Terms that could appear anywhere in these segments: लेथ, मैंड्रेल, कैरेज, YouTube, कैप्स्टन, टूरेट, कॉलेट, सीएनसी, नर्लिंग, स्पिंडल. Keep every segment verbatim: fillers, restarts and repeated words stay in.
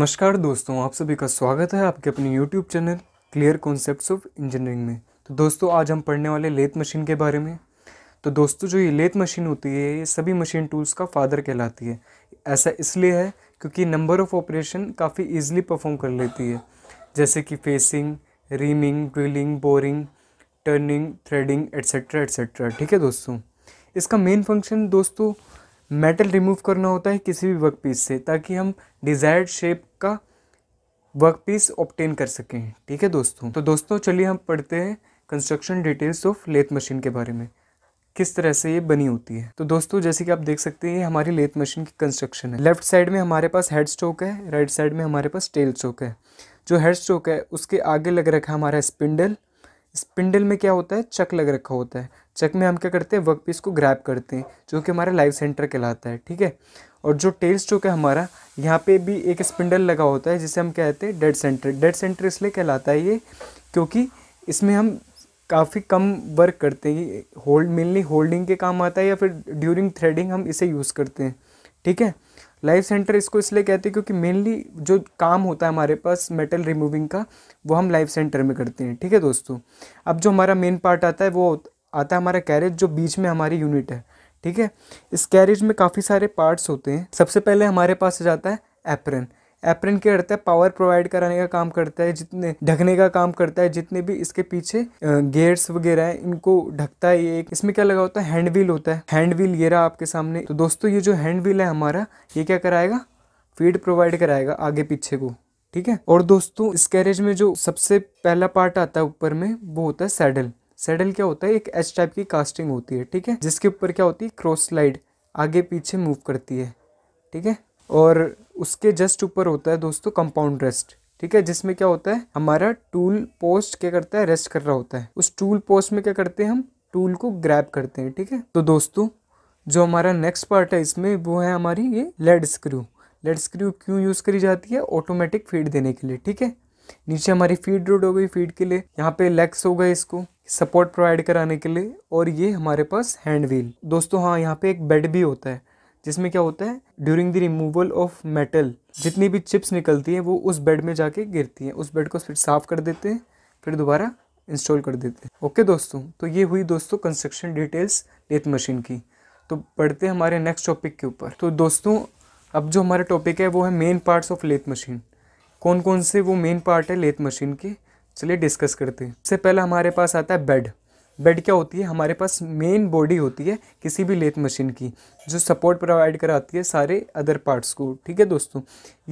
नमस्कार दोस्तों, आप सभी का स्वागत है आपके अपने YouTube channel clear concepts of engineering में। तो दोस्तों आज हम पढ़ने वाले लेथ मशीन के बारे में। तो दोस्तों जो ये लेथ मशीन होती है ये सभी मशीन टूल्स का फादर कहलाती है। ऐसा इसलिए है क्योंकि नंबर ऑफ ऑपरेशन काफ़ी ईजिली परफॉर्म कर लेती है, जैसे कि facing, reaming, drilling, boring, turning, threading etcetera etcetera. ठीक है दोस्तों, इसका मेन फंक्शन दोस्तों मेटल रिमूव करना होता है किसी भी वर्क पीस से, ताकि हम डिज़ायर्ड शेप का वर्क पीस ऑब्टेन कर सकें। ठीक है दोस्तों, तो दोस्तों चलिए हम पढ़ते हैं construction details of लेथ machine के बारे में, किस तरह से ये बनी होती है। तो दोस्तों जैसे कि आप देख सकते हैं ये हमारी लेथ मशीन की कंस्ट्रक्शन है। लेफ्ट साइड में हमारे पास हेड स्ट्रोक है, राइट साइड में हमारे पास टेल स्ट्रोक है। जो हेड स्ट्रोक है उसके आगे लग रखा है हमारा स्पिंडल। स्पिंडल में क्या होता है, चक लग रखा होता है। चक में हम क्या करते हैं, वर्क पीस को ग्रैब करते हैं, जो कि हमारा लाइव सेंटर कहलाता है। ठीक है, और जो टेल स्ट्रोक है हमारा, यहाँ पे भी एक स्पिंडल लगा होता है जिसे हम कहते हैं डेड सेंटर। डेड सेंटर इसलिए कहलाता है ये क्योंकि इसमें हम काफ़ी कम वर्क करते हैं। होल्ड मेनली होल्डिंग के काम आता है, या फिर ड्यूरिंग थ्रेडिंग हम इसे यूज़ करते हैं। ठीक है, लाइव सेंटर इसको इसलिए कहते हैं क्योंकि मेनली जो काम होता है हमारे पास मेटल रिमूविंग का, वो हम लाइव सेंटर में करते हैं। ठीक है दोस्तों, अब जो हमारा मेन पार्ट आता है वो आता है हमारा कैरेज, जो बीच में हमारी यूनिट है। ठीक है, इस कैरेज में काफ़ी सारे पार्ट्स होते हैं। सबसे पहले हमारे पास जाता है एप्रन। एप्रन क्या करता है, पावर प्रोवाइड कराने का काम करता है, जितने ढकने का काम करता है, जितने भी इसके पीछे गेयर्स वगैरह हैं इनको ढकता है। ये इसमें क्या लगा होता है, हैंड व्हील होता है। हैंड व्हील ये रहा आपके सामने। तो दोस्तों ये जो हैंड व्हील है हमारा, ये क्या कराएगा, फीड प्रोवाइड कराएगा आगे पीछे को। ठीक है, और दोस्तों इस कैरेज में जो सबसे पहला पार्ट आता है ऊपर में, वो होता है सैडल। सैडल क्या होता है, एक एच टाइप की कास्टिंग होती है। ठीक है, जिसके ऊपर क्या होती है, क्रॉस स्लाइड आगे पीछे मूव करती है। ठीक है, और उसके जस्ट ऊपर होता है दोस्तों कंपाउंड रेस्ट। ठीक है, जिसमें क्या होता है, हमारा टूल पोस्ट क्या करता है, रेस्ट कर रहा होता है। उस टूल पोस्ट में क्या करते हैं, हम टूल को ग्रैब करते हैं। ठीक है, तो दोस्तों जो हमारा नेक्स्ट पार्ट है इसमें, वो है हमारी ये लेड स्क्रू। लेड स्क्रू क्यों यूज़ करी जाती है, ऑटोमेटिक फीड देने के लिए। ठीक है, नीचे हमारी फीड रोड हो गई फीड के लिए, यहाँ पे लेग्स हो गए इसको सपोर्ट प्रोवाइड कराने के लिए, और ये हमारे पास हैंड व्हील। दोस्तों हाँ, यहाँ पे एक बेड भी होता है, जिसमें क्या होता है, during the removal of metal जितनी भी चिप्स निकलती है वो उस बेड में जाके गिरती है। उस बेड को फिर साफ़ कर देते हैं, फिर दोबारा इंस्टॉल कर देते हैं। ओके दोस्तों, तो ये हुई दोस्तों कंस्ट्रक्शन डिटेल्स लेथ मशीन की। तो पढ़ते हैं हमारे नेक्स्ट टॉपिक के ऊपर। तो दोस्तों अब जो हमारा टॉपिक है वो है main parts of लेथ machine. कौन कौन से वो मेन पार्ट है लेथ मशीन के, चलिए डिस्कस करते हैं। सबसे पहला हमारे पास आता है बेड। बेड क्या होती है, हमारे पास मेन बॉडी होती है किसी भी लेथ मशीन की, जो सपोर्ट प्रोवाइड कराती है सारे अदर पार्ट्स को। ठीक है दोस्तों,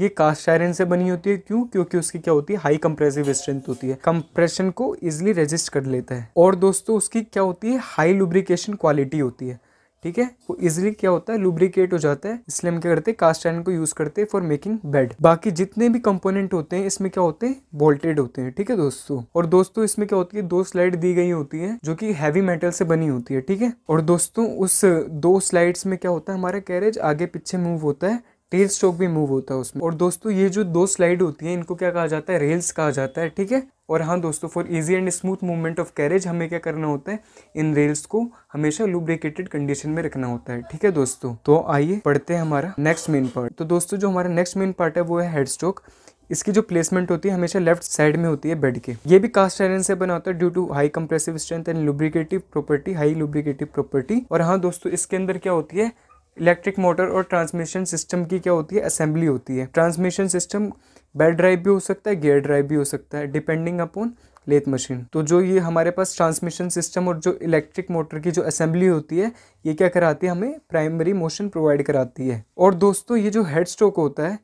ये कास्ट आयरन से बनी होती है। क्यों, क्योंकि उसकी क्या होती है, हाई कंप्रेसिव स्ट्रेंथ होती है, कंप्रेशन को इजीली रेजिस्ट कर लेता है। और दोस्तों उसकी क्या होती है, हाई लुब्रिकेशन क्वालिटी होती है। ठीक है, वो इजीली क्या होता है, लुब्रिकेट हो जाता है, इसलिए हम क्या करते हैं, कास्ट आयरन को यूज़ करते हैं फॉर मेकिंग बेड। बाकी जितने भी कंपोनेंट होते हैं इसमें क्या होते हैं, बोल्टेड होते हैं। ठीक है दोस्तों, और दोस्तों इसमें क्या होती है, दो स्लाइड दी गई होती है जो कि हैवी मेटल से बनी होती है। ठीक है, और दोस्तों उस दो स्लाइड्स में क्या होता है, हमारा कैरेज आगे पीछे मूव होता है, टेल स्ट्रोक भी मूव होता है उसमें। और दोस्तों ये जो दो स्लाइड होती है इनको क्या कहा जाता है, रेल्स कहा जाता है। ठीक है, और हाँ दोस्तों, for easy and smooth movement of कैरेज हमें क्या करना होता है, इन रेल्स को हमेशा लुब्रिकेटेड कंडीशन में रखना होता है। ठीक है दोस्तों, तो आइए पढ़ते हैं हमारा नेक्स्ट मेन पार्ट। तो दोस्तों जो हमारा नेक्स्ट मेन पार्ट है वो है हेड स्ट्रोक। इसकी जो प्लेसमेंट होती है हमेशा लेफ्ट साइड में होती है बेड के। ये भी कास्ट आयरन से बना होता है due to high compressive strength and lubricative property, high lubricative property. और हाँ दोस्तों, इसके अंदर क्या होती है, इलेक्ट्रिक मोटर और ट्रांसमिशन सिस्टम की क्या होती है, असेंबली होती है। ट्रांसमिशन सिस्टम बेड ड्राइव भी हो सकता है, गियर ड्राइव भी हो सकता है, डिपेंडिंग अपॉन लेथ मशीन। तो जो ये हमारे पास ट्रांसमिशन सिस्टम और जो इलेक्ट्रिक मोटर की जो असेंबली होती है, ये क्या कराती है, हमें प्राइमरी मोशन प्रोवाइड कराती है। और दोस्तों ये जो हेड स्ट्रोक होता है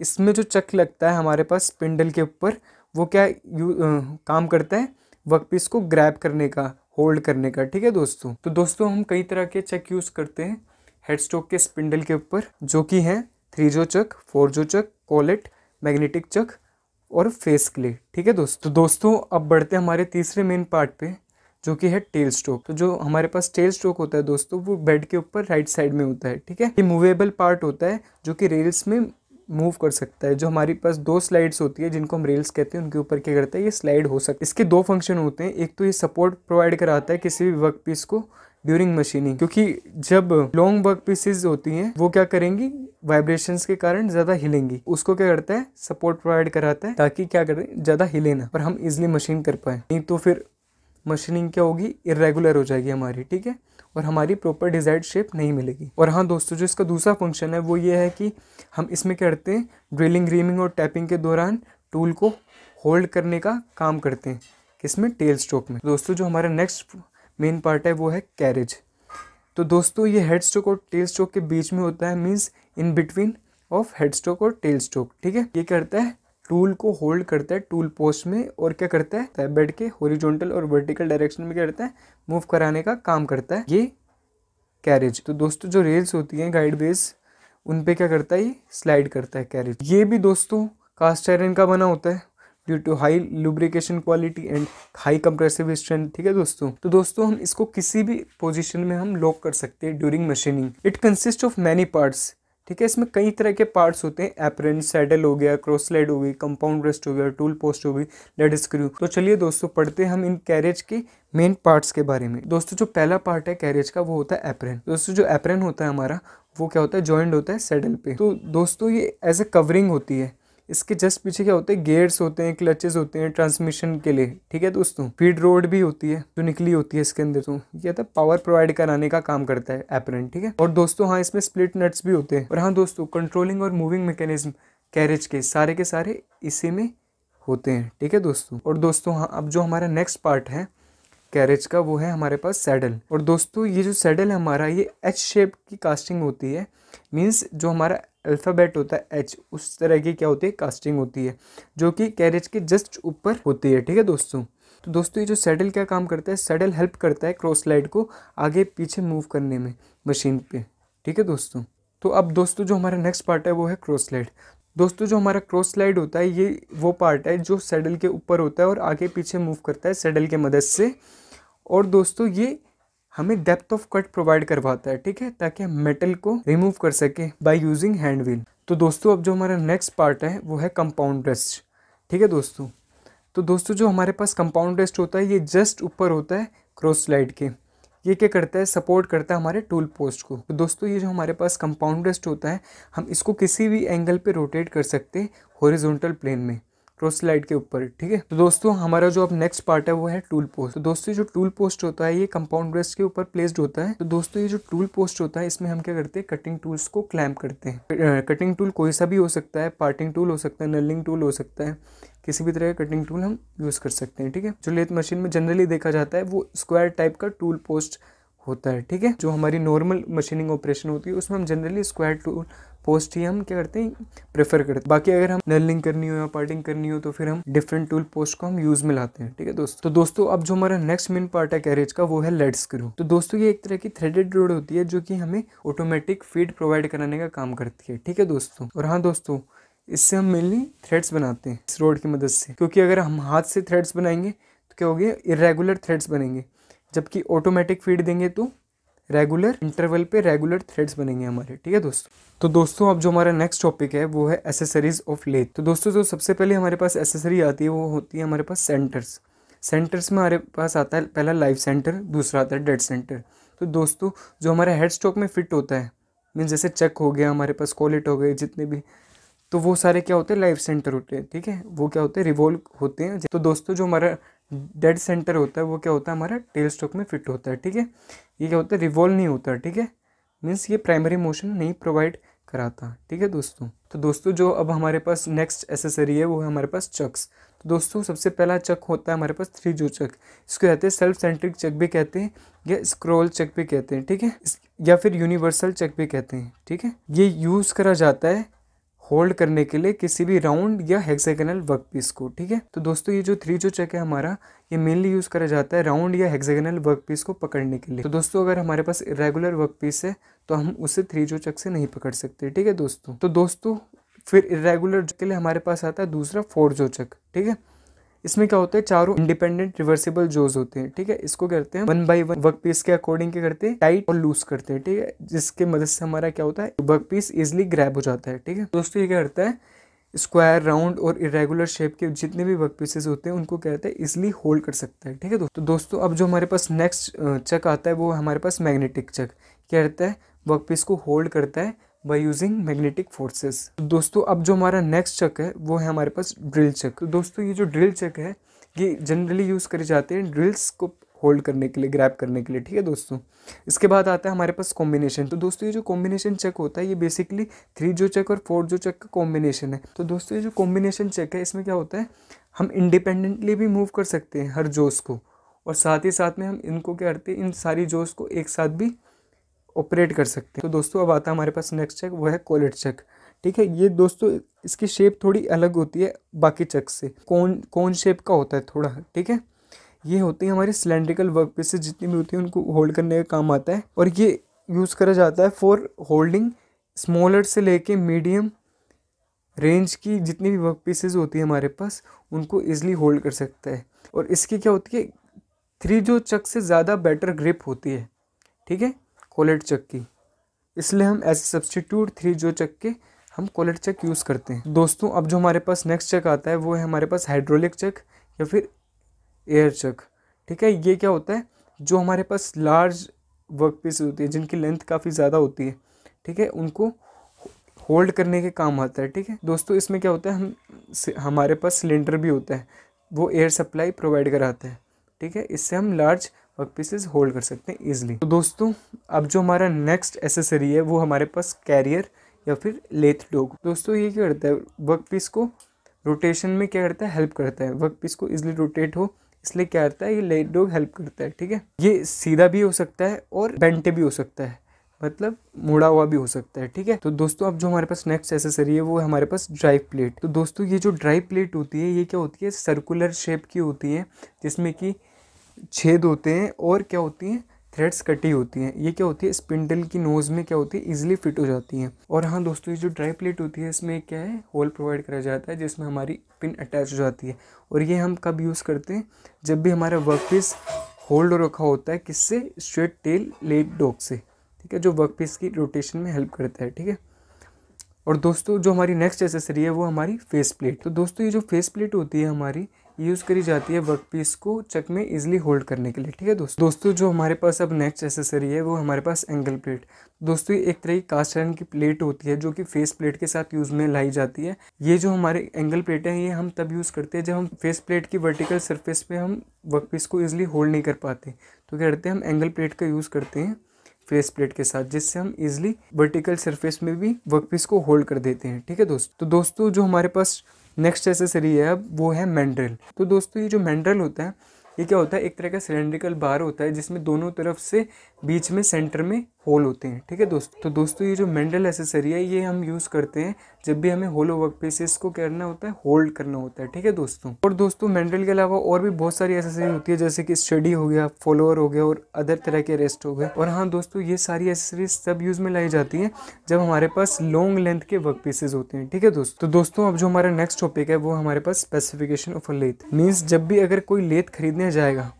इसमें जो चक लगता है हमारे पास स्पिंडल के ऊपर, वो क्या यू आ, काम करता है, वर्कपीस को ग्रैब करने का, होल्ड करने का। ठीक है दोस्तों, तो दोस्तों हम कई तरह के चक यूज़ करते हैं हेड स्ट्रोक के स्पिंडल के ऊपर, जो कि हैं थ्री जो चक, फोर जो चक, कॉलेट, मैग्नेटिक चक और फेस क्ले। ठीक है दोस्तों, दोस्तों अब बढ़ते हैं हमारे तीसरे मेन पार्ट पे, जो कि है टेल स्ट्रोक। तो जो हमारे पास टेल स्ट्रोक होता है दोस्तों, वो बेड के ऊपर राइट साइड में होता है। ठीक है, ये मूवेबल पार्ट होता है जो कि रेल्स में मूव कर सकता है। जो हमारे पास दो स्लाइड्स होती है जिनको हम रेल्स कहते हैं, उनके ऊपर क्या करता है, ये स्लाइड हो सकता है। इसके दो फंक्शन होते हैं, एक तो ये सपोर्ट प्रोवाइड कराता है किसी भी वर्क पीस को ड्यूरिंग मशीनिंग, क्योंकि जब लॉन्ग वर्क पीसेज होती हैं वो क्या करेंगी, वाइब्रेशंस के कारण ज़्यादा हिलेंगी, उसको क्या करता है सपोर्ट प्रोवाइड कराता है ताकि क्या करें ज़्यादा हिले ना और हम इजिली मशीन कर पाए। नहीं तो फिर मशीनिंग क्या होगी इरेगुलर हो जाएगी हमारी, ठीक है, और हमारी प्रॉपर डिजायर्ड शेप नहीं मिलेगी। और हाँ दोस्तों, जो इसका दूसरा फंक्शन है वो ये है कि हम इसमें क्या करते हैं ड्रिलिंग, ग्रीमिंग और टैपिंग के दौरान टूल को होल्ड करने का काम करते हैं, इसमें टेल स्ट्रोक में। दोस्तों जो हमारा नेक्स्ट मेन पार्ट है वो है कैरेज। तो दोस्तों ये हेड स्ट्रोक और टेल स्ट्रोक के बीच में होता है, means in between of head stroke और टेल स्ट्रोक, ठीक है। ये करता है टूल को होल्ड करता है टूल पोस्ट में और क्या करता है बेड के हॉरिजॉन्टल और वर्टिकल डायरेक्शन में क्या करता है मूव कराने का काम करता है ये कैरेज। तो दोस्तों जो रेल्स होती हैं गाइड बेस उन पे क्या करता है ये स्लाइड करता है कैरेज। ये भी दोस्तों कास्ट आयरन का बना होता है due to high lubrication quality and high compressive strength, ठीक है दोस्तों। तो दोस्तों हम इसको किसी भी पोजिशन में हम लॉक कर सकते हैं during machining. It consist of many parts, ठीक है, इसमें कई तरह के पार्ट्स होते हैं, एप्रन, सैडल हो गया, क्रॉस स्लाइड हो गई, कंपाउंड रेस्ट हो गया, टूल पोस्ट हो गई, लेड स्क्रू। तो चलिए दोस्तों पढ़ते हैं हम इन कैरेज के मेन पार्ट्स के बारे में। दोस्तों जो पहला पार्ट है कैरेज का वो होता है एप्रन। दोस्तों जो एप्रन होता है हमारा वो क्या होता है जॉइंट होता है सैडल पे। तो दोस्तों ये एज ए कवरिंग होती है, इसके जस्ट पीछे क्या होते हैं गेयर्स होते हैं, क्लचेस होते हैं ट्रांसमिशन के लिए, ठीक है दोस्तों। फीड रोड भी होती है जो निकली होती है इसके अंदर, तो ये था पावर प्रोवाइड कराने का काम करता है एप्रन, ठीक है। और दोस्तों हाँ इसमें स्प्लिट नट्स भी होते हैं। और हाँ दोस्तों कंट्रोलिंग और मूविंग मैकेनिज्म कैरेज के सारे के सारे इसी में होते हैं, ठीक है दोस्तों। और दोस्तों हाँ अब जो हमारा नेक्स्ट पार्ट है कैरेज का वो है हमारे पास सैडल। और दोस्तों ये जो सैडल है हमारा ये एच शेप की कास्टिंग होती है, मीन्स जो हमारा अल्फ़ाबेट होता है एच उस तरह की क्या होती है कास्टिंग होती है जो कि कैरेज के जस्ट ऊपर होती है, ठीक है दोस्तों। तो दोस्तों ये जो सैडल क्या काम करता है सैडल हेल्प करता है क्रॉस स्लाइड को आगे पीछे मूव करने में मशीन पे, ठीक है दोस्तों। तो अब दोस्तों जो हमारा नेक्स्ट पार्ट है वो है क्रॉस स्लाइड। दोस्तों जो हमारा क्रॉस स्लाइड होता है ये वो पार्ट है जो सैडल के ऊपर होता है और आगे पीछे मूव करता है सैडल के मदद से। और दोस्तों ये हमें डेप्थ ऑफ कट प्रोवाइड करवाता है, ठीक है, ताकि हम मेटल को रिमूव कर सके बाय यूजिंग हैंड व्हील। तो दोस्तों अब जो हमारा नेक्स्ट पार्ट है वो है कंपाउंड रेस्ट, ठीक है दोस्तों। तो दोस्तों जो हमारे पास कंपाउंड रेस्ट होता है ये जस्ट ऊपर होता है क्रॉस स्लाइड के, ये क्या करता है सपोर्ट करता है हमारे टूल पोस्ट को। तो दोस्तों ये जो हमारे पास कंपाउंड रेस्ट होता है हम इसको किसी भी एंगल पर रोटेट कर सकते हैं हॉरिजॉन्टल प्लेन में क्रॉस स्लाइड के ऊपर, ठीक है। तो दोस्तों हमारा जो अब नेक्स्ट पार्ट है वो है टूल पोस्ट। तो दोस्तों जो टूल पोस्ट होता है ये कंपाउंड रेस्ट के ऊपर प्लेस्ड होता है। तो दोस्तों ये जो टूल पोस्ट होता है इसमें हम क्या करते हैं कटिंग टूल्स को क्लैम्प करते हैं। कटिंग टूल कोई सा भी हो सकता है, पार्टिंग टूल हो सकता है, नलिंग टूल हो सकता है, किसी भी तरह का कटिंग टूल हम यूज़ कर सकते हैं, ठीक है। जो लेथ मशीन में जनरली देखा जाता है वो स्क्वायर टाइप का टूल पोस्ट होता है, ठीक है। जो हमारी नॉर्मल मशीनिंग ऑपरेशन होती है उसमें हम जनरली स्क्वायर टूल पोस्ट ही हम क्या करते हैं प्रेफर करते हैं। बाकी अगर हम नलिंग करनी हो या पार्टिंग करनी हो तो फिर हम डिफरेंट टूल पोस्ट को हम यूज़ में लाते हैं, ठीक है दोस्तों। तो दोस्तों अब जो हमारा नेक्स्ट मेन पार्ट है कैरेज का वो है लेड स्क्रू। तो दोस्तों ये एक तरह की थ्रेडेड रोड होती है जो कि हमें ऑटोमेटिक फीड प्रोवाइड कराने का काम करती है, ठीक है दोस्तों। और हाँ दोस्तों इससे हम मेनली थ्रेड्स बनाते हैं इस रोड की मदद से, क्योंकि अगर हम हाथ से थ्रेड्स बनाएंगे तो क्या होगी इरेगुलर थ्रेड्स बनेंगे, जबकि ऑटोमेटिक फीड देंगे तो रेगुलर इंटरवल पे रेगुलर थ्रेड्स बनेंगे हमारे, ठीक है दोस्तों। तो दोस्तों अब जो हमारा नेक्स्ट टॉपिक है वो है एसेसरीज ऑफ लेथ। तो दोस्तों जो सबसे पहले हमारे पास एसेसरी आती है वो होती है हमारे पास सेंटर्स। सेंटर्स में हमारे पास आता है पहला लाइव सेंटर, दूसरा आता है डेड सेंटर। तो दोस्तों जो हमारा हेड स्टॉक में फिट होता है मीन जैसे चक हो गया हमारे पास, कॉलेट हो गए, जितने भी, तो वो सारे क्या होते हैं लाइव सेंटर होते हैं, ठीक है, वो क्या होते हैं रिवॉल्व होते हैं। तो दोस्तों जो हमारा डेड सेंटर होता है वो क्या होता है हमारा टेल स्ट्रोक में फिट होता है, ठीक है। ये क्या होता है रिवॉल्व नहीं होता, ठीक है, मीन्स ये प्राइमरी मोशन नहीं प्रोवाइड कराता, ठीक है दोस्तों। तो दोस्तों जो अब हमारे पास नेक्स्ट एसेसरी है वो है हमारे पास चक्स। तो दोस्तों सबसे पहला चक होता है हमारे पास थ्री जो चक, इसको कहते हैं सेल्फ सेंट्रिक चक भी कहते हैं या स्क्रॉल चक भी कहते हैं, ठीक है, या फिर यूनिवर्सल चक भी कहते हैं, ठीक है। ये यूज़ करा जाता है होल्ड करने के लिए किसी भी राउंड या हेक्सागोनल वर्क पीस को, ठीक है। तो दोस्तों ये जो थ्री जो चक है हमारा ये मेनली यूज़ करा जाता है राउंड या हेक्सागोनल वर्क पीस को पकड़ने के लिए। तो दोस्तों अगर हमारे पास इरेगुलर वर्क पीस है तो हम उसे थ्री जो चक से नहीं पकड़ सकते, ठीक है दोस्तों। तो दोस्तों फिर इरेगुलर के लिए हमारे पास आता है दूसरा फोर जो चक, ठीक है। इसमें क्या होता है चारों इंडिपेंडेंट रिवर्सिबल जोज होते हैं, ठीक है। इसको करते हैं one by one work piece के अकॉर्डिंग क्या करते हैं टाइट और लूज करते हैं, ठीक है, जिसके मदद से हमारा क्या होता है वर्क पीस इजिली ग्रैब हो जाता है, ठीक है दोस्तों। ये क्या करता है स्क्वायर, राउंड और इरेगुलर शेप के जितने भी वर्क पीसेस होते हैं उनको क्या करता है इजिली होल्ड कर सकता है, ठीक है दोस्तों। दोस्तों अब जो हमारे पास नेक्स्ट चक आता है वो हमारे पास मैग्नेटिक चक, क्या करता है वर्क पीस को होल्ड करता है बाय यूजिंग मैग्नेटिक फोर्सेस। दोस्तों अब जो हमारा नेक्स्ट चक है वो है हमारे पास ड्रिल चक। तो दोस्तों ये जो ड्रिल चक है ये जनरली यूज़ करे जाते हैं ड्रिल्स को होल्ड करने के लिए, ग्रैब करने के लिए, ठीक है दोस्तों। इसके बाद आता है हमारे पास कॉम्बिनेशन। तो दोस्तों ये जो कॉम्बिनेशन चेक होता है ये बेसिकली थ्री जो चेक और फोर जो चेक का कॉम्बिनेशन है। तो दोस्तों ये जो कॉम्बिनेशन चेक है इसमें क्या होता है, हम इंडिपेंडेंटली भी मूव कर सकते हैं हर जोश को, और साथ ही साथ में हम इनको क्या करते हैं, इन सारी जोश को एक साथ भी ऑपरेट कर सकते हैं। तो दोस्तों अब आता है हमारे पास नेक्स्ट चेक, वो है कॉलेट चेक, ठीक है। ये दोस्तों इसकी शेप थोड़ी अलग होती है बाकी चेक से, कौन कौन शेप का होता है थोड़ा, ठीक है। ये होती है हमारे सिलेंड्रिकल वर्क पीसेस, जितनी भी होती है उनको होल्ड करने का काम आता है, और ये यूज़ करा जाता है फॉर होल्डिंग स्मॉलर से लेके मीडियम रेंज की जितनी भी वर्क पीसेस होती है हमारे पास उनको ईजिली होल्ड कर सकता है। और इसकी क्या होती है, थ्री जो चक से ज़्यादा बेटर ग्रिप होती है, ठीक है, कॉलेट चक की, इसलिए हम एज ए सब्सटीट्यूट थ्री जो चक के हम कॉलेट चक यूज़ करते हैं। दोस्तों अब जो हमारे पास नेक्स्ट चक आता है वो है हमारे पास हाइड्रोलिक चक या फिर एयर चक, ठीक है। ये क्या होता है, जो हमारे पास लार्ज वर्क पीस होती है जिनकी लेंथ काफ़ी ज़्यादा होती है, ठीक है, उनको होल्ड करने के काम आता है, ठीक है दोस्तों। इसमें क्या होता है, हम हमारे पास सिलेंडर भी होता है, वो एयर सप्लाई प्रोवाइड कराता है, ठीक है। इससे हम लार्ज वर्क पीसेस होल्ड कर सकते हैं ईजिली। तो दोस्तों अब जो हमारा नेक्स्ट एसेसरी है वो हमारे पास कैरियर या फिर लेथ डॉग। दोस्तों ये क्या करता है, वर्क पीस को रोटेशन में क्या करता है, हेल्प करता है, वर्क पीस को ईजिली रोटेट हो इसलिए क्या करता है, ये लेथ डॉग हेल्प करता है, ठीक है। ये सीधा भी हो सकता है और बेंटे भी हो सकता है, मतलब मुड़ा हुआ भी हो सकता है, ठीक है। तो दोस्तों अब जो हमारे पास नेक्स्ट एसेसरी है वो है हमारे पास ड्राइव प्लेट। तो दोस्तों ये जो ड्राइव प्लेट होती है ये क्या होती है, सर्कुलर शेप की होती है जिसमें कि छेद होते हैं और क्या होती हैं, थ्रेड्स कटी होती हैं। ये क्या होती है, स्पिंडल की नोज़ में क्या होती है, ईजिली फिट हो जाती हैं। और हाँ दोस्तों ये जो ड्राई प्लेट होती है इसमें क्या है, होल प्रोवाइड करा जाता है जिसमें हमारी पिन अटैच हो जाती है। और ये हम कब यूज़ करते हैं, जब भी हमारा वर्क पीस होल्ड रखा होता है किससे, स्ट्रेट टेल लेट डॉग से, ठीक है, जो वर्क पीस की रोटेशन में हेल्प करता है, ठीक है। और दोस्तों जो हमारी नेक्स्ट एसेसरी है वो हमारी फेस प्लेट। तो दोस्तों ये जो फेस प्लेट होती है हमारी यूज़ करी जाती है वर्क पीस को चक में इजिली होल्ड करने के लिए, ठीक है दोस्तों। दोस्तों जो हमारे पास अब नेक्स्ट एसेसरी है वो हमारे पास एंगल प्लेट। दोस्तों ये एक तरह की कास्ट आयरन की प्लेट होती है जो कि फेस प्लेट के साथ यूज़ में लाई जाती है। ये जो हमारे एंगल प्लेट है ये हम तब यूज़ करते हैं जब हम फेस प्लेट की वर्टिकल सर्फेस पर हम वर्क पीस को ईजिली होल्ड नहीं कर पाते, तो क्या करते हैं, हम एंगल प्लेट का यूज़ करते हैं फेस प्लेट के साथ, जिससे हम इजिली वर्टिकल सर्फेस में भी वर्क पीस को होल्ड कर देते हैं, ठीक है दोस्तों। तो दोस्तों जो हमारे पास नेक्स्ट एसेसरी है अब वो है मैंड्रेल। तो दोस्तों ये जो मैंड्रेल होता है ये क्या होता है, एक तरह का सिलेंड्रिकल बार होता है जिसमें दोनों तरफ से बीच में सेंटर में होल होते हैं, ठीक है दोस्तों। तो दोस्तों ये जो मैंड्रेल एसेसरी है ये हम यूज़ करते हैं जब भी हमें होलो वर्क पीसेस को करना होता है, होल्ड करना होता है, ठीक है दोस्तों। और दोस्तों मैंड्रेल के अलावा और भी बहुत सारी एसेसरी होती है, जैसे कि स्टडी हो गया, फॉलोअर हो गया, और अदर तरह के रेस्ट हो गए। और हाँ दोस्तों ये सारी एसेसरीज तब यूज़ में लाई जाती हैं जब हमारे पास लॉन्ग लेंथ के वर्क पीसेस होते हैं, ठीक है दोस्तों। तो दोस्तों अब जो हमारा नेक्स्ट टॉपिक है वो हमारे पास specification of a लेथ। Means जब भी अगर कोई लेथ खरीदने जाएगा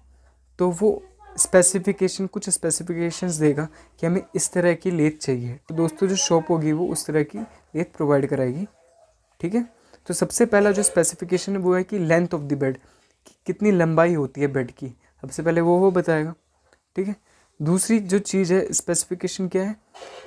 तो वो स्पेसिफिकेशन, कुछ स्पेसिफिकेशंस देगा कि हमें इस तरह की लेथ चाहिए। तो दोस्तों जो शॉप होगी वो उस तरह की लेथ प्रोवाइड कराएगी, ठीक है। तो सबसे पहला जो स्पेसिफिकेशन है वो है कि लेंथ ऑफ द बेड, कि कितनी लंबाई होती है बेड की, सबसे पहले वो वो बताएगा, ठीक है। दूसरी जो चीज़ है स्पेसिफिकेशन क्या है,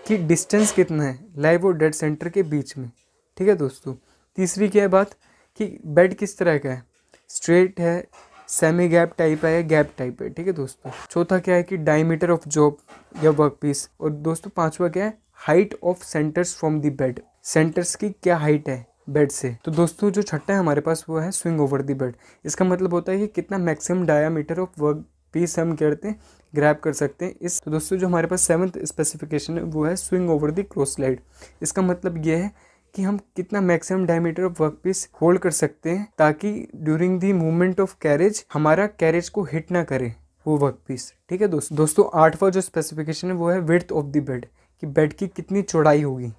कि डिस्टेंस कितना है लाइव और डेड सेंटर के बीच में, ठीक है दोस्तों। तीसरी क्या है बात, कि बेड किस तरह का है, स्ट्रेट है, सेमी गैप टाइप है या गैप टाइप है, ठीक है दोस्तों। चौथा क्या है कि डायमीटर ऑफ जॉब या वर्क पीस। और दोस्तों पांचवा क्या है, height of centres from the bed, centres की क्या हाइट है बेड से। तो दोस्तों जो छठा है हमारे पास वो है स्विंग ओवर द बेड। इसका मतलब होता है कि कितना maximum diameter of work piece हम करते हैं, ग्रैब कर सकते हैं इस। तो दोस्तों जो हमारे पास सेवंथ स्पेसिफिकेशन है वो है swing over the cross slide. इसका मतलब यह है कि हम कितना maximum diameter of work piece hold कर सकते हैं ताकि during the movement of कैरेज हमारा कैरेज को हिट ना करे वो वर्क पीस, ठीक है दोस्तों। दोस्तों आठवां जो स्पेसिफिकेशन है वो है विड्थ ऑफ द बेड, कि बेड की कितनी चौड़ाई होगी,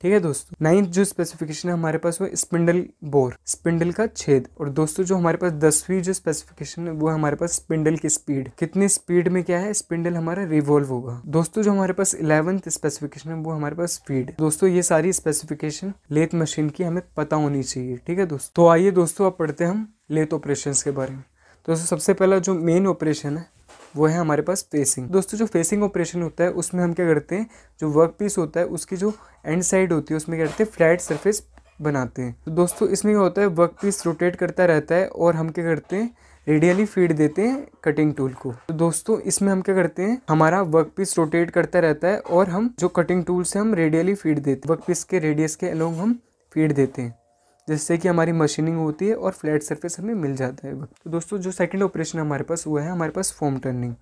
ठीक है दोस्तों। नाइन्थ जो स्पेसिफिकेशन है हमारे पास वो स्पिंडल बोर, स्पिंडल का छेद। और दोस्तों जो हमारे पास दसवीं जो स्पेसिफिकेशन है वो हमारे पास स्पिंडल की स्पीड, कितनी स्पीड में क्या है स्पिंडल हमारा रिवॉल्व होगा। दोस्तों जो हमारे पास इलेवेंथ स्पेसिफिकेशन है वो हमारे पास स्पीड। दोस्तों ये सारी स्पेसिफिकेशन लेथ मशीन की हमें पता होनी चाहिए, ठीक है दोस्तों। तो आइए दोस्तों अब पढ़ते हैं हम लेथ ऑपरेशन के बारे में। दोस्तों सबसे पहला जो मेन ऑपरेशन है वो है हमारे पास फेसिंग। दोस्तों जो फेसिंग ऑपरेशन होता है उसमें हम क्या करते हैं, जो वर्क पीस होता है उसकी जो एंड साइड होती है उसमें क्या करते हैं, फ्लैट सरफेस बनाते हैं। तो दोस्तों इसमें क्या होता है, वर्क पीस रोटेट करता रहता है और हम क्या करते हैं, रेडियली फीड देते हैं कटिंग टूल को। तो दोस्तों इसमें हम क्या करते हैं, हमारा वर्क पीस रोटेट करता रहता है और हम जो कटिंग टूल से हम रेडियली फीड देते हैं, वर्क पीस के रेडियस के अलोंग हम फीड देते हैं, जिससे कि हमारी मशीनिंग होती है और फ्लैट सरफेस हमें मिल जाता है। तो दोस्तों जो सेकंड ऑपरेशन हमारे पास हुआ है, हमारे पास फॉर्म टर्निंग।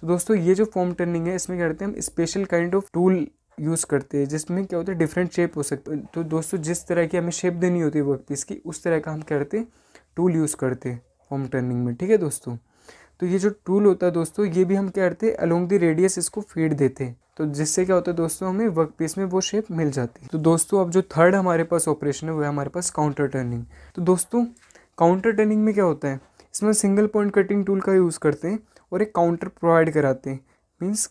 तो दोस्तों ये जो फॉर्म टर्निंग है इसमें क्या करते हैं, हम special kind of tool use करते हैं जिसमें क्या होता है, डिफरेंट शेप हो सकते हैं। तो दोस्तों जिस तरह की हमें शेप देनी होती है वर्क पीस की, उस तरह का हम क्या करते हैं, टूल यूज़ करते हैं फॉर्म टर्निंग में। ठीक है दोस्तों, तो ये जो टूल होता है दोस्तों, ये भी हम क्या करते हैं, अलोंग द रेडियस इसको फीड देते हैं, तो जिससे क्या होता है दोस्तों, हमें वर्क पीस में वो शेप मिल जाती है। तो दोस्तों अब जो थर्ड हमारे पास ऑपरेशन है वो है हमारे पास काउंटर टर्निंग। तो दोस्तों काउंटर टर्निंग में क्या होता है, इसमें सिंगल पॉइंट कटिंग टूल का यूज़ करते हैं और एक काउंटर प्रोवाइड कराते हैं, मीन्स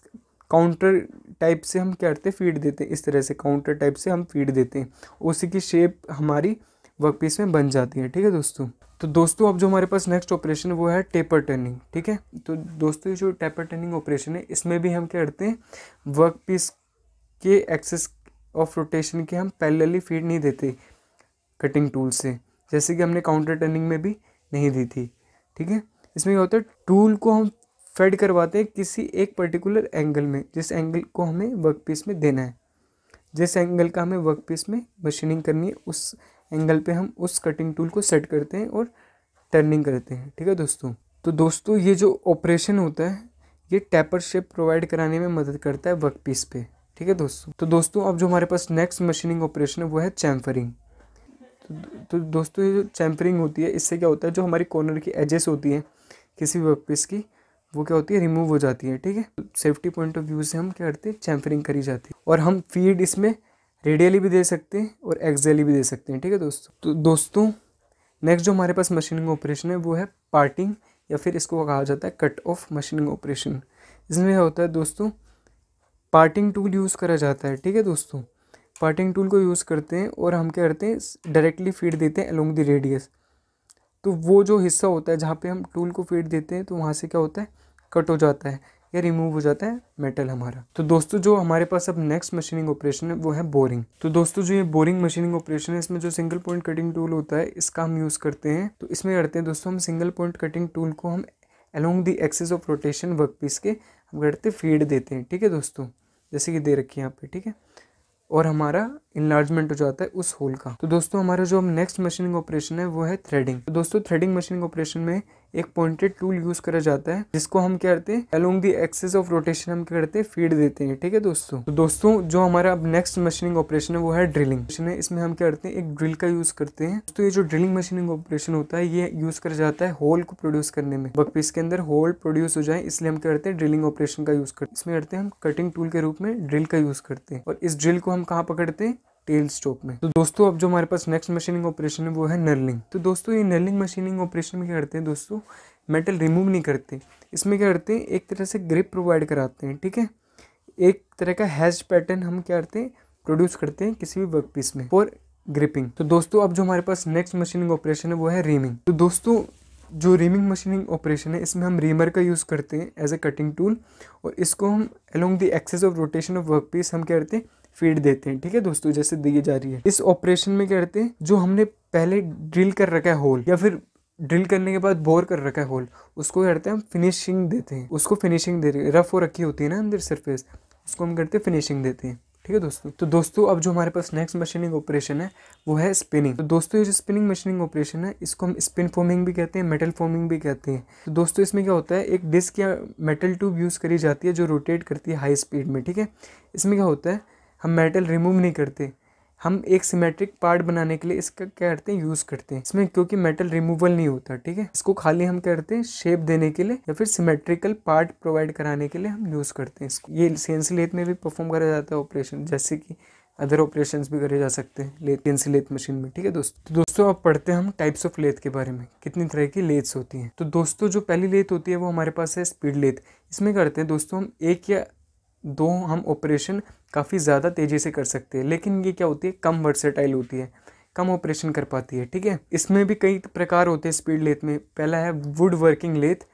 काउंटर टाइप से हम क्या करते हैं, फीड देते हैं। इस तरह से काउंटर टाइप से हम फीड देते हैं, उसी की शेप हमारी वर्क पीस में बन जाती है। ठीक है दोस्तों, तो दोस्तों अब जो हमारे पास नेक्स्ट ऑपरेशन वो है टेपर टर्निंग। ठीक है, तो दोस्तों जो टेपर टर्निंग ऑपरेशन है इसमें भी हम क्या करते हैं, वर्क पीस के एक्सेस ऑफ रोटेशन के हम पैरेलली फीड नहीं देते कटिंग टूल से, जैसे कि हमने काउंटर टर्निंग में भी नहीं दी थी। ठीक है, इसमें क्या होता है, टूल को हम फेड करवाते हैं किसी एक पर्टिकुलर एंगल में, जिस एंगल को हमें वर्क पीस में देना है, जिस एंगल का हमें वर्क पीस में मशीनिंग करनी है, उस एंगल पे हम उस कटिंग टूल को सेट करते हैं और टर्निंग करते हैं। ठीक है दोस्तों, तो दोस्तों ये जो ऑपरेशन होता है ये टेपर शेप प्रोवाइड कराने में मदद करता है वर्क पीस पे। ठीक है दोस्तों, तो दोस्तों अब जो हमारे पास नेक्स्ट मशीनिंग ऑपरेशन है वो है चैम्फरिंग। तो, तो दोस्तों ये जो चैम्फरिंग होती है इससे क्या होता है, जो हमारी कॉर्नर की एजेस होती है किसी वर्क पीस की, वो क्या होती है, रिमूव हो जाती है। ठीक है, सेफ्टी पॉइंट ऑफ व्यू से हम क्या करते हैं, चैम्फरिंग करी जाती है और हम फीड इसमें रेडियली भी दे सकते हैं और एक्सियली भी दे सकते हैं। ठीक है दोस्तों, तो दोस्तों नेक्स्ट जो हमारे पास मशीनिंग ऑपरेशन है वो है पार्टिंग, या फिर इसको कहा जाता है कट ऑफ मशीनिंग ऑपरेशन। इसमें क्या होता है दोस्तों, पार्टिंग टूल यूज़ करा जाता है। ठीक है दोस्तों, पार्टिंग टूल को यूज़ करते हैं और हम क्या करते हैं, डायरेक्टली फीड देते हैं अलोंग द रेडियस। तो वो जो हिस्सा होता है जहाँ पर हम टूल को फीड देते हैं, तो वहाँ से क्या होता है, कट हो जाता है या रिमूव हो जाता है मेटल हमारा। तो दोस्तों जो हमारे पास अब नेक्स्ट मशीनिंग ऑपरेशन है वो है बोरिंग। तो दोस्तों जो ये बोरिंग मशीनिंग ऑपरेशन है इसमें जो सिंगल पॉइंट कटिंग टूल होता है इसका हम यूज़ करते हैं। तो इसमें करते हैं दोस्तों, हम सिंगल पॉइंट कटिंग टूल को हम along the axis of rotation work piece के हम करते फीड देते हैं। ठीक है दोस्तों, जैसे कि दे रखी है यहाँ पे। ठीक है, और हमारा इनलार्जमेंट हो जाता है उस होल का। तो दोस्तों हमारा जो हम नेक्स्ट मशीनिंग ऑपरेशन है वो है थ्रेडिंग। तो दोस्तों थ्रेडिंग मशीनिंग ऑपरेशन में एक पॉइंटेड टूल यूज़ करा जाता है, जिसको हम क्या करते हैं, along the axis of rotation हम क्या करते हैं, फीड देते हैं। ठीक है दोस्तों, तो दोस्तों जो हमारा अब नेक्स्ट मशीनिंग ऑपरेशन है वो है ड्रिलिंग। इसमें हम क्या करते हैं, एक ड्रिल का यूज़ करते हैं। तो ये जो ड्रिलिंग मशीनिंग ऑपरेशन होता है ये यूज़ करा जाता है होल को प्रोड्यूस करने में। वर्क पीस के अंदर होल प्रोड्यूस हो जाए इसलिए हम क्या करते हैं, ड्रिलिंग ऑपरेशन का यूज़ करते हैं। इसमें करते हैं हम कटिंग टूल के रूप में ड्रिल का यूज़ करते हैं, और इस ड्रिल को हम कहाँ पकड़ते हैं, टेल स्टॉप में। तो दोस्तों अब जो हमारे पास नेक्स्ट मशीनिंग ऑपरेशन है वो है नर्लिंग। तो दोस्तों ये नर्लिंग मशीनिंग ऑपरेशन में क्या करते हैं दोस्तों, मेटल रिमूव नहीं करते। इसमें क्या करते हैं, एक तरह से ग्रिप प्रोवाइड कराते हैं। ठीक है, एक तरह का हैच पैटर्न हम क्या करते हैं, प्रोड्यूस करते हैं किसी भी वर्क पीस में फॉर ग्रिपिंग। तो दोस्तों अब जो हमारे पास नेक्स्ट मशीनिंग ऑपरेशन है वो है रीमिंग। तो दोस्तों जो रीमिंग मशीनिंग ऑपरेशन है इसमें हम रीमर का यूज़ करते हैं एज ए कटिंग टूल, और इसको हम along the axis of rotation of work piece हम क्या करते हैं, फीड देते हैं। ठीक है दोस्तों, जैसे दी जा रही है इस ऑपरेशन में क्या करते हैं, जो हमने पहले ड्रिल कर रखा है होल, या फिर ड्रिल करने के बाद बोर कर रखा है होल, उसको क्या करते हैं, हम फिनिशिंग देते हैं। उसको फिनिशिंग दे रही है, रफ हो रखी होती है ना अंदर सरफेस, उसको हम करते हैं फिनिशिंग देते हैं। ठीक है दोस्तों, तो दोस्तों अब जो हमारे पास नेक्स्ट मशीनिंग ऑपरेशन है वो है स्पिनिंग। तो दोस्तों ये जो स्पिनिंग मशीनिंग ऑपरेशन है इसको हम स्पिन फॉर्मिंग भी कहते हैं, मेटल फॉर्मिंग भी कहते हैं। तो दोस्तों इसमें क्या होता है, एक डिस्क या मेटल ट्यूब यूज़ करी जाती है जो रोटेट करती है हाई स्पीड में। ठीक है, इसमें क्या होता है, हम मेटल रिमूव नहीं करते, हम एक सिमेट्रिक पार्ट बनाने के लिए इसका क्या करते हैं, यूज़ करते हैं। इसमें क्योंकि मेटल रिमूवल नहीं होता। ठीक है, इसको खाली हम क्या करते हैं, शेप देने के लिए या फिर सिमेट्रिकल पार्ट प्रोवाइड कराने के लिए हम यूज़ करते हैं इसको। ये सीएनसी लेथ में भी परफॉर्म करा जाता है ऑपरेशन, जैसे कि अदर ऑपरेशन भी करे जा सकते हैं सीएनसी लेथ मशीन में। ठीक है दोस्तों, तो दोस्तों अब पढ़ते हैं हम टाइप्स ऑफ लेथ के बारे में, कितनी तरह की लेथ्स होती हैं। तो दोस्तों जो पहली लेथ होती है वो हमारे पास है स्पीड लेथ। इसमें करते हैं दोस्तों हम एक या दो हम ऑपरेशन काफ़ी ज़्यादा तेज़ी से कर सकते हैं, लेकिन ये क्या होती है, कम वर्सेटाइल होती है, कम ऑपरेशन कर पाती है। ठीक है, इसमें भी कई प्रकार होते हैं स्पीड लेथ में। पहला है वुड वर्किंग लेथ,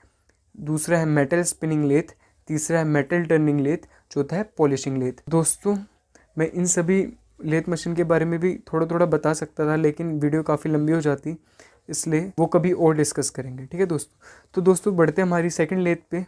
दूसरा है मेटल स्पिनिंग लेथ, तीसरा है मेटल टर्निंग लेथ, चौथा है पॉलिशिंग लेथ। दोस्तों मैं इन सभी लेथ मशीन के बारे में भी थोड़ा थोड़ा बता सकता था, लेकिन वीडियो काफ़ी लंबी हो जाती, इसलिए वो कभी और डिस्कस करेंगे। ठीक है दोस्तों, तो दोस्तों बढ़ते हमारी सेकंड लेथ पे,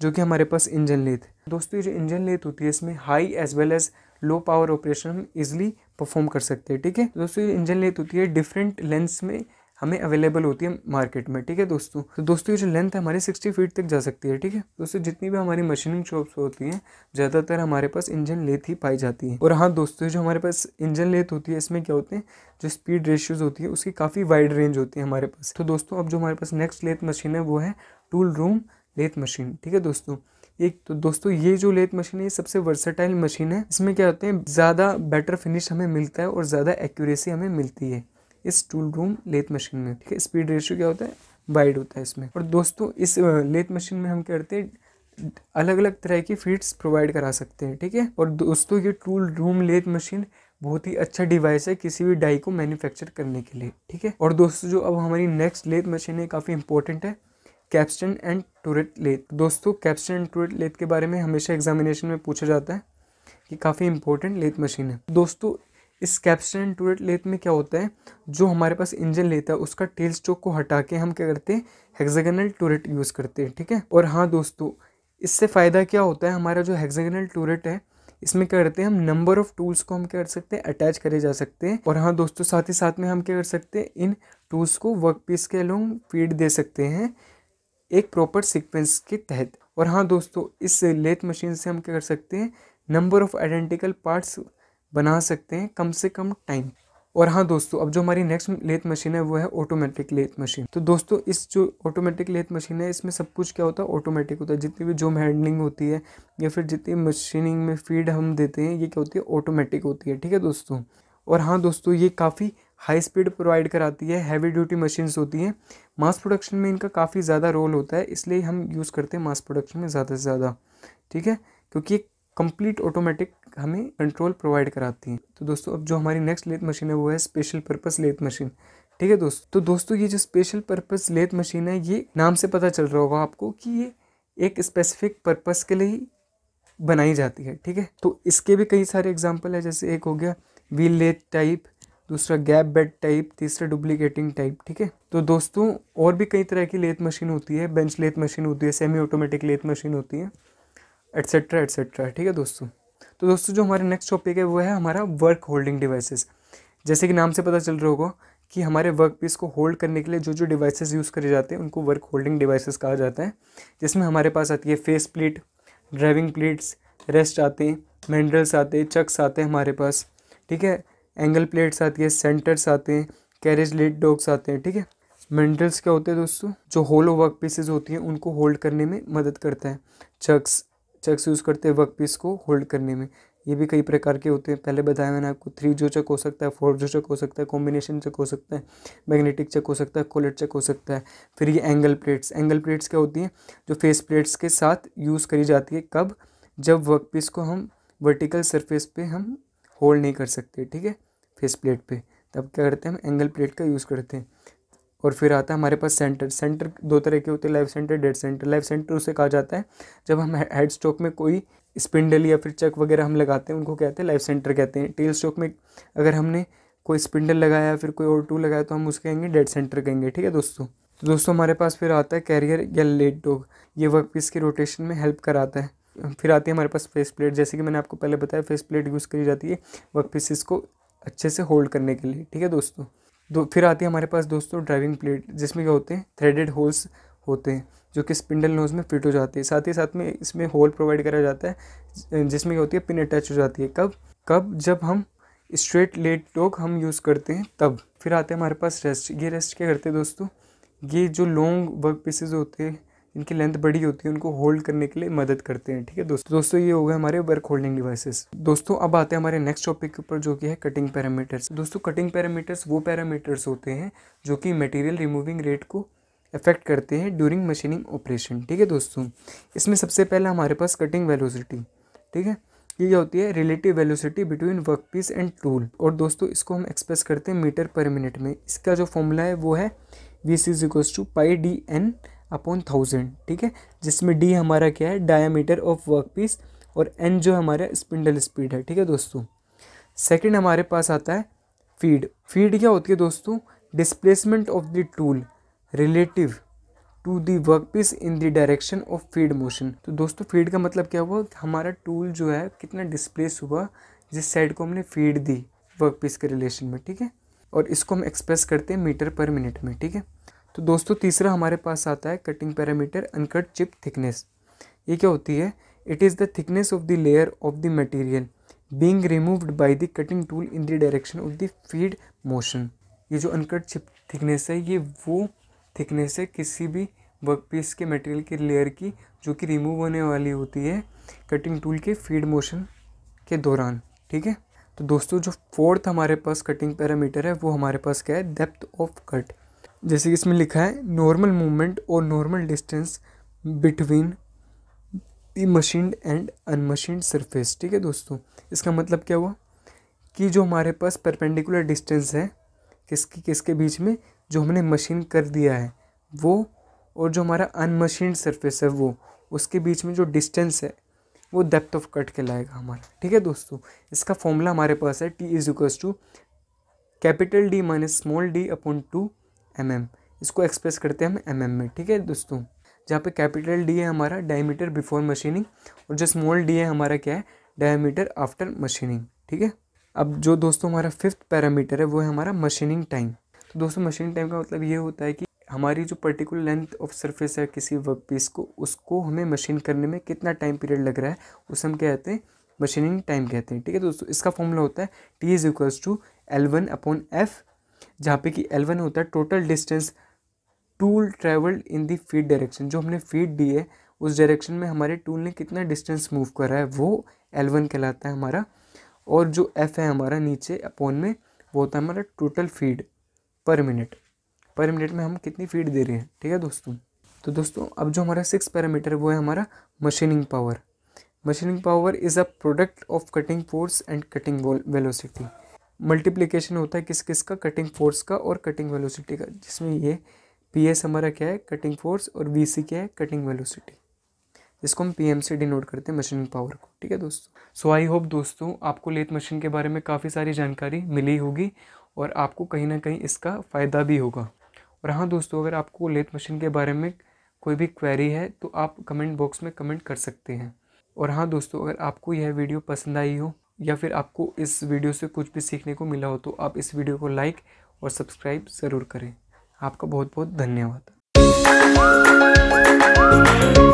जो कि हमारे पास इंजन लेथ। दोस्तों ये जो इंजन लेथ होती है, इसमें high as well as low power operation हम इजीली परफॉर्म कर सकते हैं। ठीक है दोस्तों, ये इंजन लेथ होती है डिफरेंट लेंथ्स में हमें अवेलेबल होती है मार्केट में। ठीक है दोस्तों, तो दोस्तों ये जो लेंथ है हमारी सिक्सटी फीट तक जा सकती है। ठीक है दोस्तों, जितनी भी हमारी मशीनिंग शॉप्स होती हैं, ज़्यादातर हमारे पास इंजन लेथ ही पाई जाती है। और हाँ दोस्तों, जो हमारे पास इंजन लेथ होती है, इसमें क्या होते हैं, जो स्पीड रेशियोज़ होती है उसकी काफ़ी वाइड रेंज होती है हमारे पास। तो दोस्तों अब जो हमारे पास नेक्स्ट लेथ मशीन है वो है टूल रूम लेथ मशीन। ठीक है दोस्तों, एक तो दोस्तों ये जो लेथ मशीन है ये सबसे वर्सेटाइल मशीन है। इसमें क्या होते हैं, ज़्यादा बेटर फिनिश हमें मिलता है और ज़्यादा एक्यूरेसी हमें मिलती है इस टूल रूम लेथ मशीन में। ठीक है, स्पीड रेशियो क्या होता है, वाइड होता है इसमें। और दोस्तों इस लेथ मशीन में हम करते हैं अलग अलग तरह की फीड्स प्रोवाइड करा सकते हैं। ठीक है, और दोस्तों ये टूल रूम लेथ मशीन बहुत ही अच्छा डिवाइस है किसी भी डाई को मैन्युफैक्चर करने के लिए। ठीक है, और दोस्तों जो अब हमारी नेक्स्ट लेथ मशीन है काफ़ी इंपॉर्टेंट है, कैप्स्टन एंड टूरेट लेथ। दोस्तों कैप्स्टन एंड टूरेट लेथ के बारे में हमेशा एग्जामिनेशन में पूछा जाता है कि काफ़ी इंपॉर्टेंट लेथ मशीन है। दोस्तों इस कैप्स्टन एंड टूरेट लेथ में क्या होता है, जो हमारे पास इंजन लेथ है उसका टेल स्ट्रोक को हटा के हम क्या करते हैं, हेक्सागोनल टूरेट यूज़ करते हैं। ठीक है, और हाँ दोस्तों इससे फ़ायदा क्या होता है, हमारा जो हेक्सागोनल टूरेट है इसमें क्या करते हैं, हम नंबर ऑफ़ टूल्स को हम क्या कर सकते हैं, अटैच करे जा सकते हैं। और हाँ दोस्तों साथ ही साथ में हम क्या कर सकते हैं, इन टूल्स को वर्क पीस के अलोंग फीड दे सकते हैं एक प्रॉपर सीक्वेंस के तहत। और हाँ दोस्तों इस लेथ मशीन से हम क्या कर सकते हैं, नंबर ऑफ़ आइडेंटिकल पार्ट्स बना सकते हैं कम से कम टाइम। और हाँ दोस्तों अब जो हमारी नेक्स्ट लेथ मशीन है वो है ऑटोमेटिक लेथ मशीन। तो दोस्तों इस जो ऑटोमेटिक लेथ मशीन है इसमें सब कुछ क्या होता है, ऑटोमेटिक होता है। जितनी भी जो हैंडलिंग होती है या फिर जितनी मशीनिंग में फीड हम देते हैं, ये क्या होती है, ऑटोमेटिक होती है। ठीक है दोस्तों, और हाँ दोस्तों ये काफ़ी हाई स्पीड प्रोवाइड कराती है, हैवी ड्यूटी मशीन्स होती हैं, मास प्रोडक्शन में इनका काफ़ी ज़्यादा रोल होता है, इसलिए हम यूज़ करते हैं मास प्रोडक्शन में ज़्यादा से ज़्यादा। ठीक है, क्योंकि कंप्लीट ऑटोमेटिक हमें कंट्रोल प्रोवाइड कराती है। तो दोस्तों अब जो हमारी नेक्स्ट लेथ मशीन है वो है स्पेशल पर्पस लेथ मशीन। ठीक है दोस्तों, तो दोस्तों ये जो स्पेशल पर्पस लेथ मशीन है, ये नाम से पता चल रहा होगा आपको कि ये एक स्पेसिफिक पर्पस के लिए ही बनाई जाती है। ठीक है, तो इसके भी कई सारे एग्जाम्पल है, जैसे एक हो गया व्हील लेथ टाइप, दूसरा गैप बेड टाइप, तीसरा डुप्लीकेटिंग टाइप। ठीक है, तो दोस्तों और भी कई तरह की लेथ मशीन होती है, बेंच लेथ मशीन होती है, सेमी ऑटोमेटिक लेथ मशीन होती है, एट्सेट्रा एट्सेट्रा। ठीक है दोस्तों, तो दोस्तों जो हमारे नेक्स्ट टॉपिक है वो है हमारा वर्क होल्डिंग डिवाइसेस। जैसे कि नाम से पता चल रहा होगा कि हमारे वर्क पीस को होल्ड करने के लिए जो जो डिवाइसेस यूज़ करे जाते हैं उनको वर्क होल्डिंग डिवाइसेस कहा जाता है, जिसमें हमारे पास आती है face plate, driving plates, rest आते हैं, मैंड्रल्स आते हैं, चक्स आते हैं हमारे पास। ठीक है, एंगल प्लेट्स आती है, सेंटर्स आते हैं, कैरेज लेड डॉग्स आते हैं। ठीक है, मैंड्रल्स क्या होते हैं दोस्तों, जो होलो वर्क पीसेज होती हैं उनको होल्ड करने में मदद करता है। चक्स चक्स यूज़ करते हैं वर्क पीस को होल्ड करने में, ये भी कई प्रकार के होते हैं, पहले बताया मैंने आपको, थ्री जो चक हो सकता है, फोर जो चक हो सकता है, कॉम्बिनेशन चक हो सकता है, मैग्नेटिक चक हो सकता है, कोलेट चक हो सकता है। फिर ये एंगल प्लेट्स, एंगल प्लेट्स क्या होती हैं, जो फेस प्लेट्स के साथ यूज़ करी जाती है, कब, जब वर्क पीस को हम वर्टिकल सरफेस पर हम होल्ड नहीं कर सकते। ठीक है, फेस प्लेट पे तब क्या करते हैं, हम एंगल प्लेट का यूज़ करते हैं। और फिर आता है हमारे पास सेंटर। सेंटर दो तरह के होते हैं, live centre, dead centre. Live centre उसे कहा जाता है जब हम हेड स्ट्रोक में कोई स्पिंडल या फिर चक वगैरह हम लगाते हैं, उनको कहते हैं लाइव सेंटर कहते हैं। टेल स्ट्रोक में अगर हमने कोई स्पिंडल लगाया या फिर कोई और टू लगाया तो हम उसके कहेंगे डेड सेंटर कहेंगे। ठीक है दोस्तों, तो दोस्तों हमारे पास फिर आता है कैरियर या लेड डॉग, ये वर्क पीस के रोटेशन में हेल्प कराता है। फिर आती है हमारे पास फेस प्लेट, जैसे कि मैंने आपको पहले बताया फेस प्लेट यूज़ करी जाती है वर्क पीसेस को अच्छे से होल्ड करने के लिए। ठीक है दोस्तों, दो फिर आती है हमारे पास दोस्तों ड्राइविंग प्लेट, जिसमें क्या होते हैं, थ्रेडेड होल्स होते हैं जो कि स्पिंडल नोज में फिट हो जाते हैं। साथ ही साथ में इसमें होल प्रोवाइड करा जाता है, जिसमें क्या होती है, पिन अटैच हो जाती है। कब कब जब हम स्ट्रेट लेड डॉग हम यूज़ करते हैं तब। फिर आते हैं हमारे पास रेस्ट। ये रेस्ट क्या करते हैं दोस्तों, ये जो लॉन्ग वर्क पीसेज होते हैं इनकी लेंथ बड़ी होती है, उनको होल्ड करने के लिए मदद करते हैं। ठीक है दोस्तों, दोस्तों ये हो गए हमारे वर्क होल्डिंग डिवाइसेस। दोस्तों अब आते हैं हमारे नेक्स्ट टॉपिक के ऊपर, जो कि है कटिंग पैरामीटर्स। दोस्तों कटिंग पैरामीटर्स वो पैरामीटर्स होते हैं जो कि मटेरियल रिमूविंग रेट को अफेक्ट करते हैं ड्यूरिंग मशीनिंग ऑपरेशन। ठीक है दोस्तों, इसमें सबसे पहले हमारे पास कटिंग वेलोसिटी। ठीक है, ये क्या होती है, relative velocity between work piece and tool. और दोस्तों इसको हम एक्सप्रेस करते हैं मीटर पर मिनट में। इसका जो फॉर्मूला है वो है V C is equals to pi D N upon thousand, ठीक है, जिसमें डी हमारा क्या है, डायामीटर ऑफ वर्क पीस, और एन जो हमारा स्पिंडल स्पीड है, ठीक है दोस्तों। सेकंड हमारे पास आता है फीड। फीड क्या होती है दोस्तों, displacement of the tool relative to the work piece in the direction of feed motion. तो दोस्तों फीड का मतलब क्या हुआ, हमारा टूल जो है कितना डिस्प्लेस हुआ जिस साइड को हमने फीड दी वर्क पीस के रिलेशन में, ठीक है, और इसको हम एक्सप्रेस करते हैं मीटर पर मिनट में, ठीक है। तो दोस्तों तीसरा हमारे पास आता है cutting parameter uncut chip thickness. ये क्या होती है, it is the thickness of the layer of the material being removed by the cutting tool in the direction of the feed motion. ये जो अनकट चिप थिकनेस है, ये वो thickness है किसी भी वर्क पीस के मटेरियल के लेयर की जो कि रिमूव होने वाली होती है कटिंग टूल के फीड मोशन के दौरान, ठीक है। तो दोस्तों जो फोर्थ हमारे पास कटिंग पैरामीटर है वो हमारे पास क्या है, डेप्थ ऑफ कट। जैसे कि इसमें लिखा है नॉर्मल मूवमेंट और normal distance between the machined and unmachined surface, ठीक है दोस्तों। इसका मतलब क्या हुआ कि जो हमारे पास परपेंडिकुलर डिस्टेंस है किसकी किसके बीच में, जो हमने मशीन कर दिया है वो, और जो हमारा अनमशीन्ड सरफेस है वो, उसके बीच में जो डिस्टेंस है वो डेप्थ ऑफ कट कहलाएगा हमारा, ठीक है दोस्तों। इसका फॉर्मूला हमारे पास है T is equals to capital D minus small D upon two M M. इसको एक्सप्रेस करते हैं हम एम एम में, ठीक है दोस्तों, जहाँ पे कैपिटल डी है हमारा डायमीटर बिफोर मशीनिंग, और जो स्मॉल डी है हमारा क्या है, डायमीटर आफ्टर मशीनिंग, ठीक है। अब जो दोस्तों हमारा फिफ्थ पैरामीटर है वो है हमारा मशीनिंग टाइम। तो दोस्तों मशीनिंग टाइम का मतलब ये होता है कि हमारी जो पर्टिकुलर लेंथ ऑफ सरफेस है किसी वर्क पीस को, उसको हमें मशीन करने में कितना टाइम पीरियड लग रहा है, उसे हम कहते हैं मशीनिंग टाइम कहते हैं, ठीक है दोस्तों। इसका फॉर्मूला होता है T is equals to L one upon F, जहाँ पे कि एल वन होता है total distance tool travelled in the feed direction, जो हमने फीड दी है उस डायरेक्शन में हमारे टूल ने कितना डिस्टेंस मूव करा है वो एल वन कहलाता है हमारा, और जो एफ़ है हमारा नीचे अपॉन में वो होता है हमारा total feed per minute, per minute में हम कितनी फीड दे रहे हैं, ठीक है दोस्तों। तो दोस्तों अब जो हमारा सिक्स पैरामीटर वो है हमारा machining power. Machining power is a product of cutting force and cutting velocity. Multiplication होता है किस किस का, कटिंग फोर्स का और कटिंग वेलोसिटी का, जिसमें ये पी एस हमारा क्या है, कटिंग फोर्स, और वी सी क्या है, कटिंग वेलोसिटी, जिसको हम पी एम से डिनोट करते हैं मशीनिंग पावर को, ठीक है दोस्तों। सो आई होप दोस्तों आपको लेथ मशीन के बारे में काफ़ी सारी जानकारी मिली होगी और आपको कहीं ना कहीं इसका फ़ायदा भी होगा। और हाँ दोस्तों, अगर आपको लेथ मशीन के बारे में कोई भी क्वेरी है तो आप कमेंट बॉक्स में कमेंट कर सकते हैं। और हाँ दोस्तों, अगर आपको यह वीडियो पसंद आई हो या फिर आपको इस वीडियो से कुछ भी सीखने को मिला हो तो आप इस वीडियो को लाइक और सब्सक्राइब ज़रूर करें। आपका बहुत बहुत धन्यवाद।